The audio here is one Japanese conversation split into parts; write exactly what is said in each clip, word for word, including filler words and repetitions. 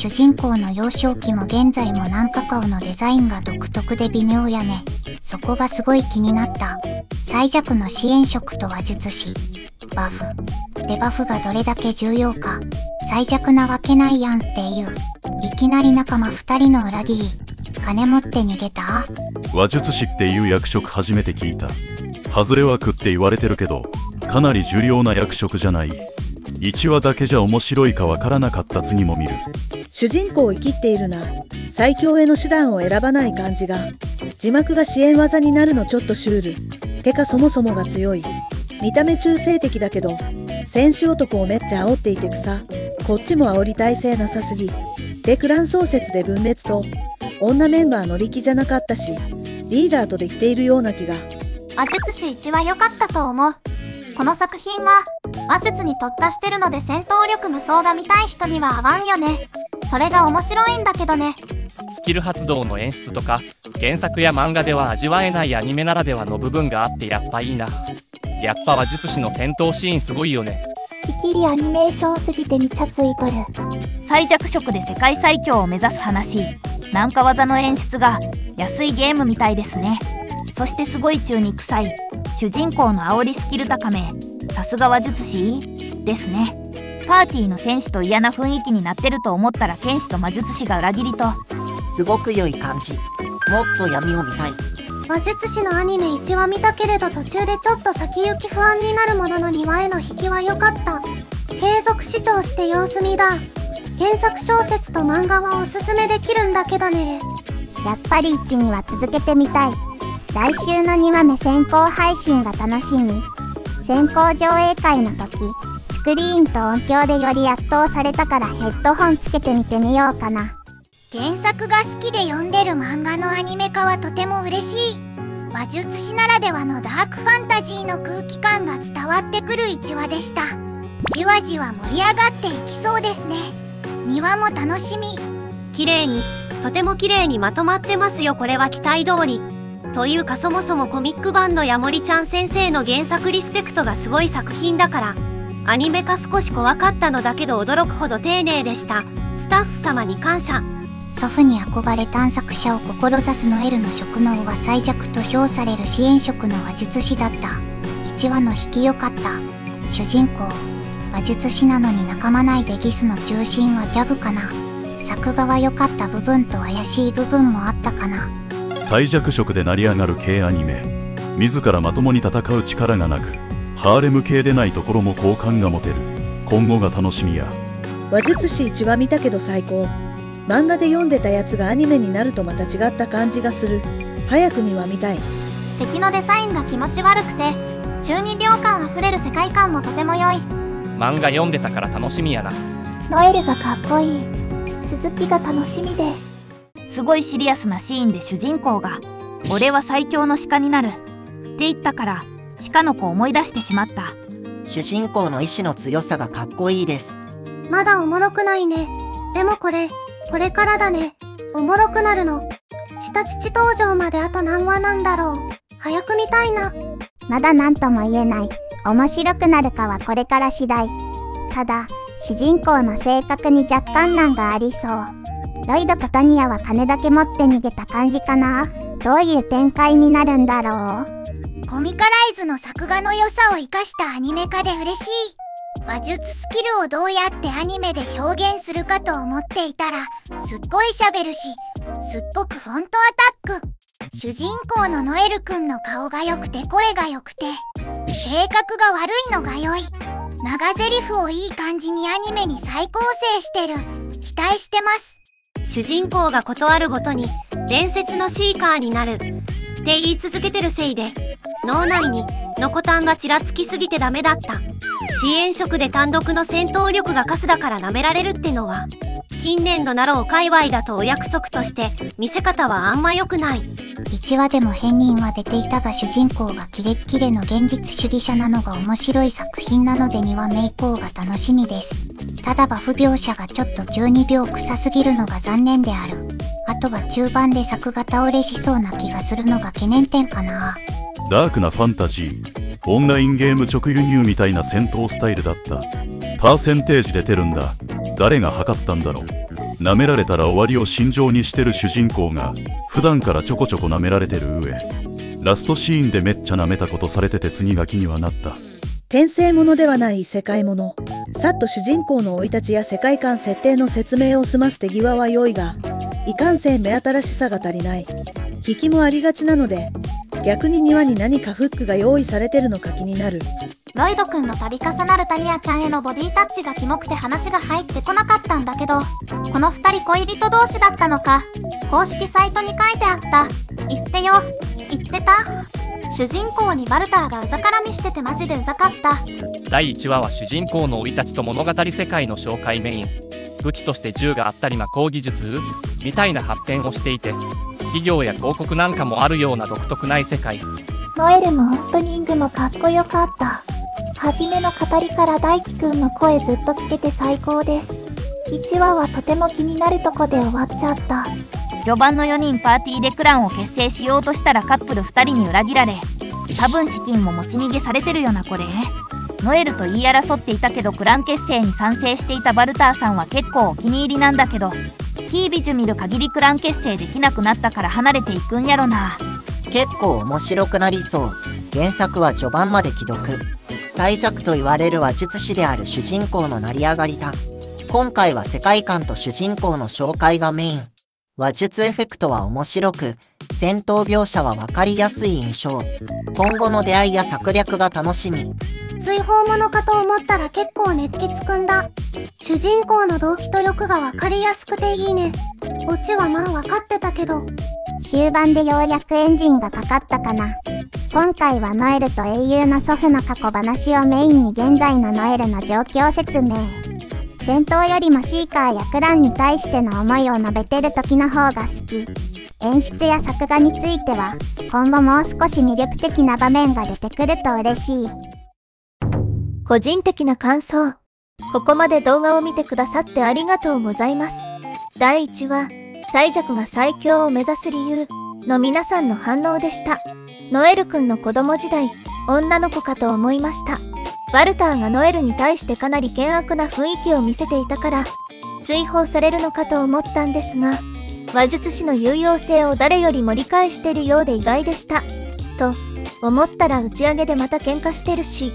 主人公の幼少期も現在もなんか顔のデザインが独特で微妙やね。そこがすごい気になった。最弱の支援職と話術師バフデバフがどれだけ重要か。最弱なわけないやんっていう。いきなり仲間ふたりの裏切り。金持って逃げた。話術師っていう役職初めて聞いた。ハズレ枠って言われてるけどかなり重要な役職じゃない。いちわだけじゃ面白いかわからなかった。次も見る。主人公を生きっているな。最強への手段を選ばない感じが。字幕が支援技になるのちょっとシュール。てかそもそもが強い。見た目中性的だけど戦士男をめっちゃ煽っていて草。こっちも煽り耐性なさすぎでクラン創設で分裂と女メンバー乗り気じゃなかったしリーダーとできているような気が。話術師いちは良かったと思う。この作品は話術に特化してるので戦闘力無双が見たい人には合わんよね。それが面白いんだけどね。スキル発動の演出とか原作や漫画では味わえないアニメならではの部分があってやっぱいいな。やっぱ話術師の戦闘シーンすごいよね。いきりアニメーションすぎてにちゃついとる。最弱職で世界最強を目指す話。なんか技の演出が安いゲームみたいですね。そしてすごい中に臭い。主人公の煽りスキル高め。さすが話術師ですね。パーティーの戦士と嫌な雰囲気になってると思ったら剣士と魔術師が裏切りとすごく良い感じ。もっと闇を見たい。魔術師のアニメいちわ見たけれど途中でちょっと先行き不安になるもののにわへの引きは良かった。継続視聴して様子見だ。原作小説と漫画はおすすめできるんだけどね。やっぱりいち、には続けてみたい。来週のにわめ先行配信が楽しみ。先行上映会の時スクリーンと音響でより圧倒されたからヘッドホンつけてみてみようかな。原作が好きで読んでる漫画のアニメ化はとても嬉しい。話術師ならではのダークファンタジーの空気感が伝わってくるいちわでした。じわじわ盛り上がっていきそうですね。にわも楽しみ。綺麗に、とても綺麗にまとまってますよ。これは期待通り。というかそもそもコミック版のヤモリちゃん先生の原作リスペクトがすごい作品だからアニメ化少し怖かったのだけど驚くほど丁寧でした。スタッフ様に感謝。祖父に憧れ探索者を志すノエルの職能は最弱と評される支援職の話術師だった。いちわの引き良かった。主人公話術師なのに仲間内でギスの中心はギャグかな。作画は良かった部分と怪しい部分もあったかな。最弱職で成り上がる系アニメ。自らまともに戦う力がなくハーレム系でないところも好感が持てる。今後が楽しみや。話術師いちわ見たけど最高。漫画で読んでたやつがアニメになるとまた違った感じがする。早くには見たい。敵のデザインが気持ち悪くて中二病感あふれる世界観もとても良い。漫画読んでたから楽しみやな。ノエルがかっこいい。続きが楽しみです。すごいシリアスなシーンで主人公が「俺は最強の鹿になる」って言ったから鹿の子を思い出してしまった。主人公の意志の強さがかっこいいです。まだおもろくないね。でもこれこれからだね。おもろくなるの。チタチチ登場まであと何話なんだろう。早く見たいな。まだ何とも言えない。面白くなるかはこれから次第。ただ主人公の性格に若干難がありそう。ロイドとタニアは金だけ持って逃げた感じかな。どういう展開になるんだろう。コミカライズの作画の良さを生かしたアニメ化で嬉しい。話術スキルをどうやってアニメで表現するかと思っていたらすっごい喋るしすっごくフォントアタック。主人公のノエルくんの顔が良くて声が良くて性格が悪いのが良い。長ゼリフをいい感じにアニメに再構成してる。期待してます。主人公が事あるごとに伝説のシーカーになるって言い続けてるせいで脳内にノコタンがちらつきすぎてダメだった。支援職で単独の戦闘力がカスだから舐められるってのは近年度ナロー界隈だとお約束として見せ方はあんま良くない。いちわでも変人は出ていたが主人公がキレッキレの現実主義者なのが面白い作品なのでにわめ以降が楽しみです。ただバフ描写がちょっとじゅうにびょう臭すぎるのが残念である。あとは中盤で作が倒れしそうな気がするのが懸念点かな。ダークなファンタジーオンラインゲーム直輸入みたいな戦闘スタイルだった。パーセンテージ出てるんだ。誰が測ったんだろう。舐められたら終わりを心情にしてる主人公が普段からちょこちょこ舐められてる上、ラストシーンでめっちゃ舐めたことされてて次が気にはなった。転生ものではない異世界もの。さっと主人公の生い立ちや世界観設定の説明を済ませ手際は良いが、いかんせん目新しさが足りない。引きもありがちなので、逆ににわに何かフックが用意されてるのか気になる。ロイドくんの度重なるタニアちゃんへのボディタッチがキモくて話が入ってこなかったんだけど、このふたり恋人同士だったのか。公式サイトに書いてあった。言ってよ、言ってた。主人公にバルターがうざからみしててマジでうざかった。だいいちわは主人公の生い立ちと物語世界の紹介。メイン武器として銃があったり魔鋼技術みたいな発展をしていて、企業や広告なんかもあるような独特ない世界。ノエルもオープニングもかっこよかった。初めの語りから大輝くんの声ずっと聞けて最高です。いちわはとても気になるとこで終わっちゃった。序盤のよにんパーティーでクランを結成しようとしたらカップルふたりに裏切られ、多分資金も持ち逃げされてるよな。これノエルと言い争っていたけど、クラン結成に賛成していたバルターさんは結構お気に入りなんだけど、キービジュ見る限りクラン結成できなくなったから離れていくんやろな。結構面白くなりそう。原作は序盤まで既読。最弱と言われるは術師である主人公の成り上がりだ。今回は世界観と主人公の紹介がメイン。話術エフェクトは面白く、戦闘描写は分かりやすい印象。今後の出会いや策略が楽しみ。追放ものかと思ったら結構熱血くんだ。主人公の動機と欲が分かりやすくていいね。オチはまあ分かってたけど。終盤でようやくエンジンがかかったかな。今回はノエルと英雄の祖父の過去話をメインに現在のノエルの状況説明。戦闘よりもシーカーやクランに対しての思いを述べてる時の方が好き。演出や作画については今後もう少し魅力的な場面が出てくると嬉しい。個人的な感想。ここまで動画を見てくださってありがとうございます。だいいちわ、最弱が最強を目指す理由の皆さんの反応でした。ノエルくんの子供時代、女の子かと思いました。バルターがノエルに対してかなり険悪な雰囲気を見せていたから、追放されるのかと思ったんですが、話術師の有用性を誰よりも理解してるようで意外でした。と思ったら打ち上げでまた喧嘩してるし、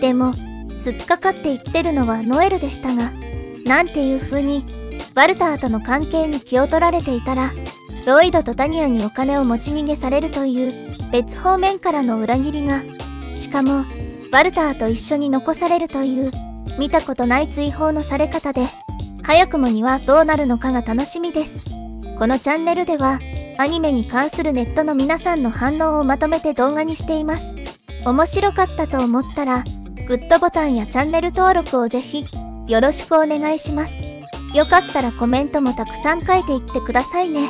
でも、突っかかって言ってるのはノエルでしたが、なんていう風にバルターとの関係に気を取られていたら、ロイドとタニアにお金を持ち逃げされるという別方面からの裏切りが、しかもバルターと一緒に残されるという見たことない追放のされ方で、早くもにはどうなるのかが楽しみです。このチャンネルではアニメに関するネットの皆さんの反応をまとめて動画にしています。面白かったと思ったらグッドボタンやチャンネル登録をぜひよろしくお願いします。よかったらコメントもたくさん書いていってくださいね。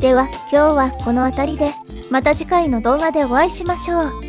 では今日はこの辺りで、また次回の動画でお会いしましょう。